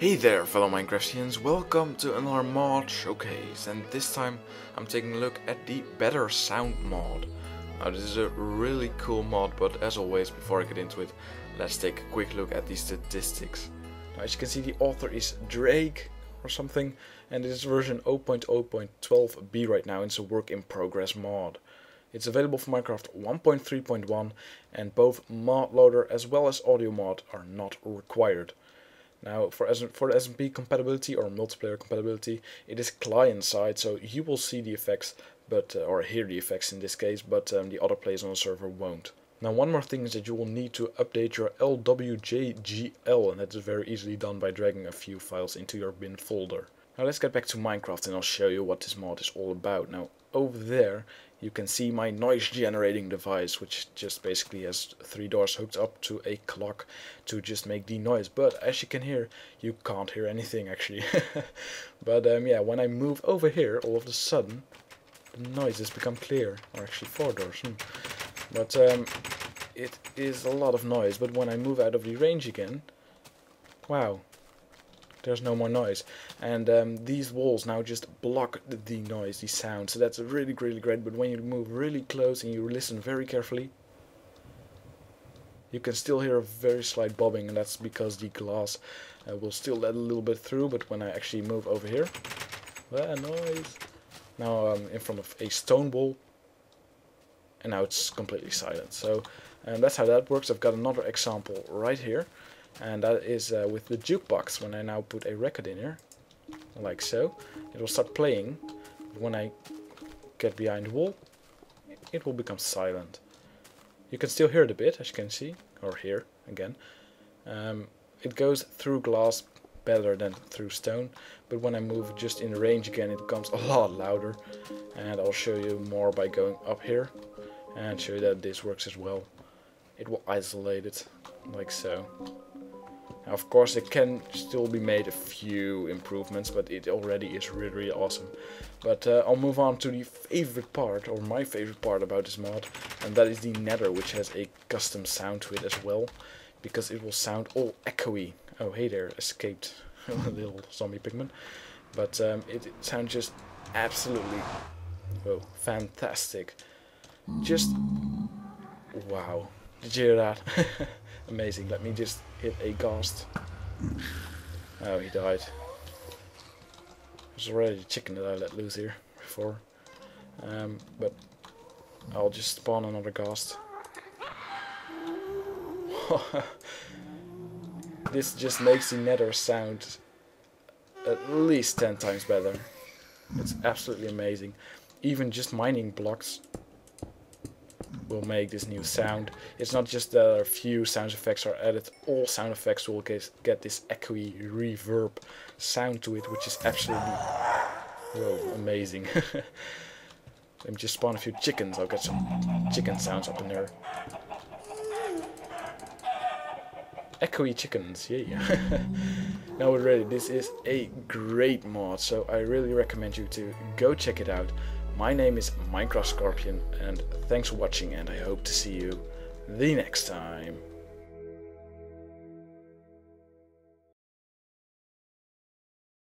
Hey there fellow Minecraftians, welcome to another mod showcase, and this time I'm taking a look at the Better Sound mod. Now this is a really cool mod, but as always before I get into it, let's take a quick look at the statistics. Now as you can see, the author is Drake or something, and this is version 0.0.12b right now, and it's a work in progress mod. It's available for Minecraft 1.3.1, and both mod loader as well as audio mod are not required. Now, for the SMP compatibility or multiplayer compatibility, it is client-side, so you will see the effects, but or hear the effects in this case, but the other players on the server won't. Now, one more thing is that you will need to update your LWJGL, and that is very easily done by dragging a few files into your bin folder. Now, let's get back to Minecraft, and I'll show you what this mod is all about. Now, over there, you can see my noise-generating device, which just basically has three doors hooked up to a clock to just make the noise. But as you can hear, you can't hear anything actually. But yeah, when I move over here, all of a sudden, the noise has become clear. Or actually, four doors. But it is a lot of noise. But when I move out of the range again, wow. There's no more noise, and these walls now just block the noise, the sound, so that's really, really great. But when you move really close and you listen very carefully, you can still hear a very slight bobbing, and that's because the glass will still let a little bit through. But when I actually move over here, noise, now I'm in front of a stone wall, and now it's completely silent. So that's how that works. I've got another example right here. And that is with the jukebox. When I now put a record in here, like so, it will start playing. When I get behind the wall, it will become silent. You can still hear it a bit, as you can see, or hear again. It goes through glass better than through stone, but when I move just in the range again, it becomes a lot louder. And I'll show you more by going up here and show you that this works as well. It will isolate it, like so. Now, of course, it can still be made a few improvements, but it already is really, really awesome. But I'll move on to the favorite part, or my favorite part about this mod, and that is the Nether, which has a custom sound to it as well, because it will sound all echoey. Oh, hey there, escaped a little zombie pigman. But it sounds just absolutely, whoa, fantastic. Just, wow. Did you hear that? Amazing. Let me just hit a ghast. Oh, he died. There's already a chicken that I let loose here before. But I'll just spawn another ghast. This just makes the Nether sound at least 10 times better. It's absolutely amazing. Even just mining blocks will make this new sound. It's not just that a few sound effects are added, all sound effects will get this echoey reverb sound to it, which is absolutely whoa, amazing. Let me just spawn a few chickens, I'll get some chicken sounds up in there. Echoey chickens, yeah. Now already, this is a great mod, so I really recommend you to go check it out. My name is Minecraft Scorpion, and thanks for watching, and I hope to see you the next time.